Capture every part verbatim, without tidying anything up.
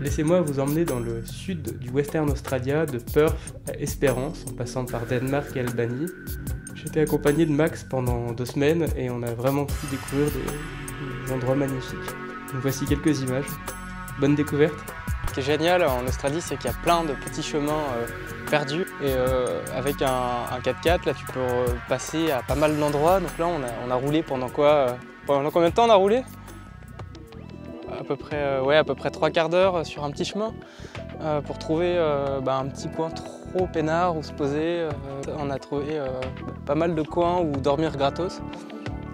Laissez-moi vous emmener dans le sud du Western Australia, de Perth à Espérance, en passant par Denmark et Albanie. J'étais accompagné de Max pendant deux semaines et on a vraiment pu découvrir des, des endroits magnifiques. Donc voici quelques images. Bonne découverte! Ce qui est génial en Australie, c'est qu'il y a plein de petits chemins euh, perdus. Et euh, avec un, un quatre quatre, là, tu peux passer à pas mal d'endroits. Donc là, on a, on a roulé pendant quoi euh, Pendant combien de temps on a roulé? À peu près, euh, ouais, à peu près trois quarts d'heure sur un petit chemin euh, pour trouver euh, bah, un petit coin trop peinard où se poser. Euh, on a trouvé euh, pas mal de coins où dormir gratos.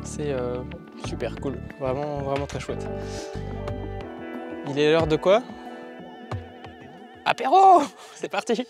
C'est euh, super cool, vraiment, vraiment très chouette. Il est l'heure de quoi? Apéro! C'est parti!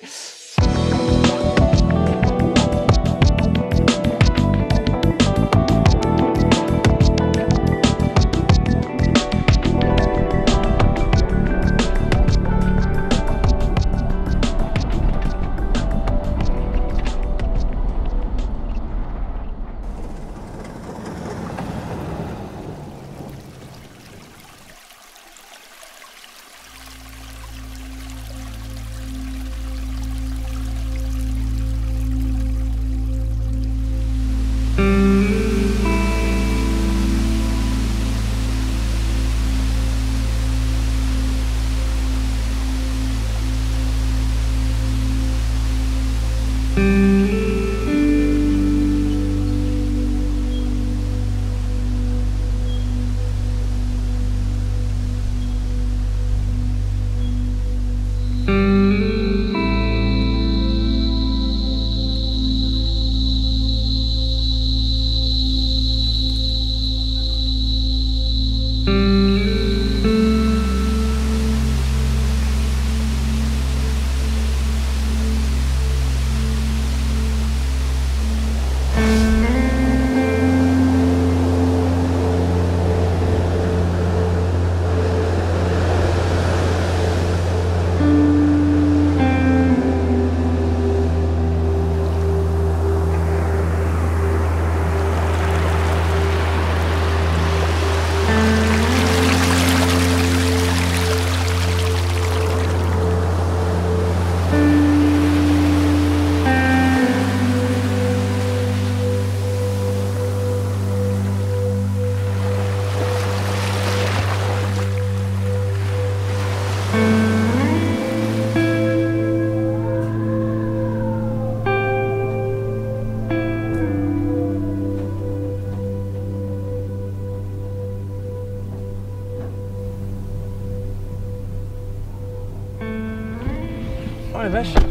Oh la vache, trop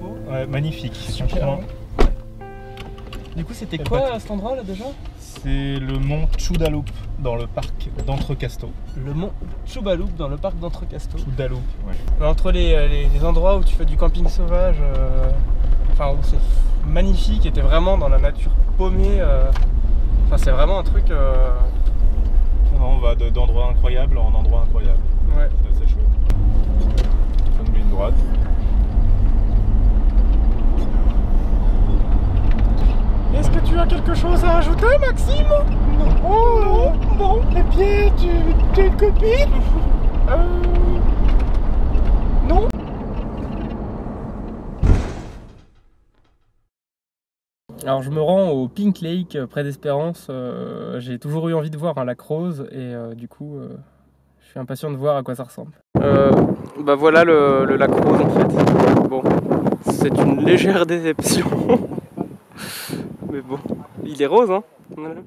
beau. Ouais, magnifique, son coin. Du coup, c'était quoi cet endroit là déjà? C'est le mont Chudalup dans le parc d'Entrecasteaux. Le mont Chudalup dans le parc d'Entrecasteaux. Chudalup, ouais. Entre les, les, les endroits où tu fais du camping sauvage, euh, enfin où c'est magnifique et t'es vraiment dans la nature paumée, euh, enfin c'est vraiment un truc. Euh... On va d'endroit incroyable en endroit incroyable. Ouais. C'est assez chouette. Ça nous met une droite. Est-ce que tu as quelque chose à ajouter, Maxime? Non. Oh non. Bon, les pieds d'une du copine. Euh... Non. Alors je me rends au Pink Lake, près d'Espérance. Euh, J'ai toujours eu envie de voir un lac rose et euh, du coup, euh, je suis impatient de voir à quoi ça ressemble. Euh, bah voilà le, le lac rose en fait. Bon, c'est une légère déception. Mais bon, il est rose, hein.